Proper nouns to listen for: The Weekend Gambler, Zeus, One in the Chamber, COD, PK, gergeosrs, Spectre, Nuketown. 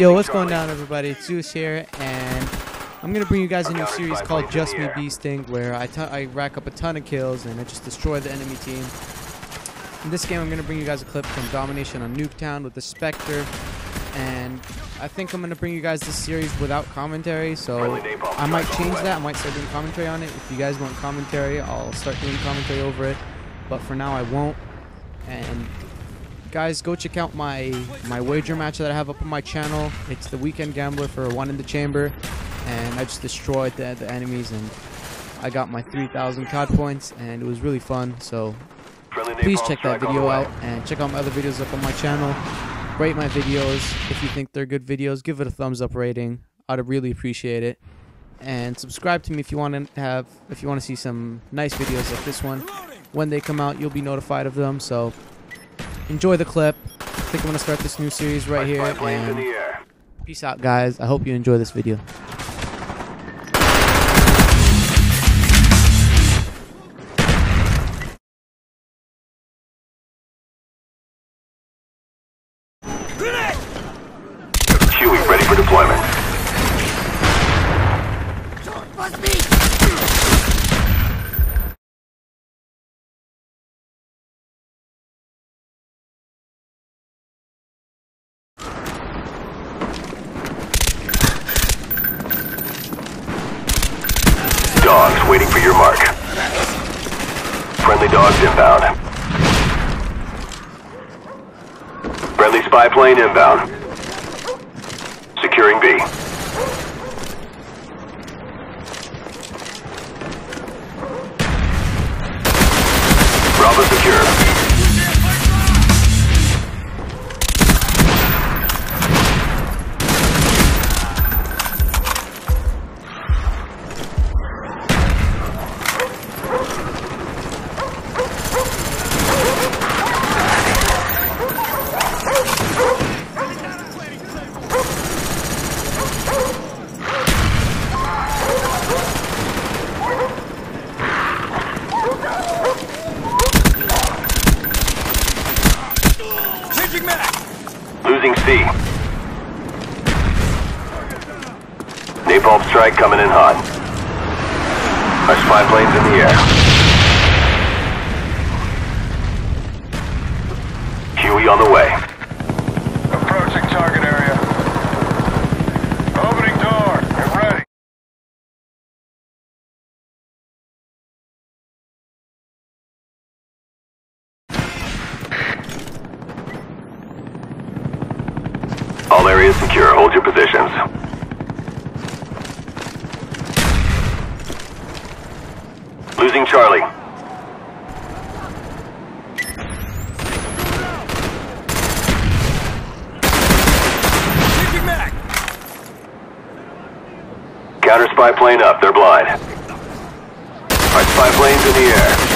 Yo, what's going on, everybody? It's Zeus here, and I'm gonna bring you guys a new series called Just Me Beasting, where I rack up a ton of kills and I just destroy the enemy team. In this game, I'm gonna bring you guys a clip from domination on Nuketown with the Spectre, and I think I'm gonna bring you guys this series without commentary. So I might change that. I might start doing commentary on it. If you guys want commentary, I'll start doing commentary over it. But for now, I won't. And guys, go check out my wager match that I have up on my channel. It's The Weekend Gambler for One in the Chamber, and I just destroyed the enemies, and I got my 3,000 COD points, and it was really fun. So please check that video out, and check out my other videos up on my channel. Rate my videos if you think they're good videos. Give it a thumbs up rating. I'd really appreciate it. And subscribe to me if you want to see some nice videos like this one. When they come out, you'll be notified of them. So enjoy the clip. I think I'm going to start this new series right here, and peace out, guys. I hope you enjoy this video. Huey ready for deployment. Don't bust me! Dogs waiting for your mark. Friendly dogs inbound. Friendly spy plane inbound. Securing B. Bravo secure. Losing C. Napalm strike coming in hot. Our spy plane's in the air. Huey on the way. Approaching target area. Opening door. Get ready. All areas secure. Hold your positions. Losing Charlie. Counter spy plane up. They're blind. Our spy plane's in the air.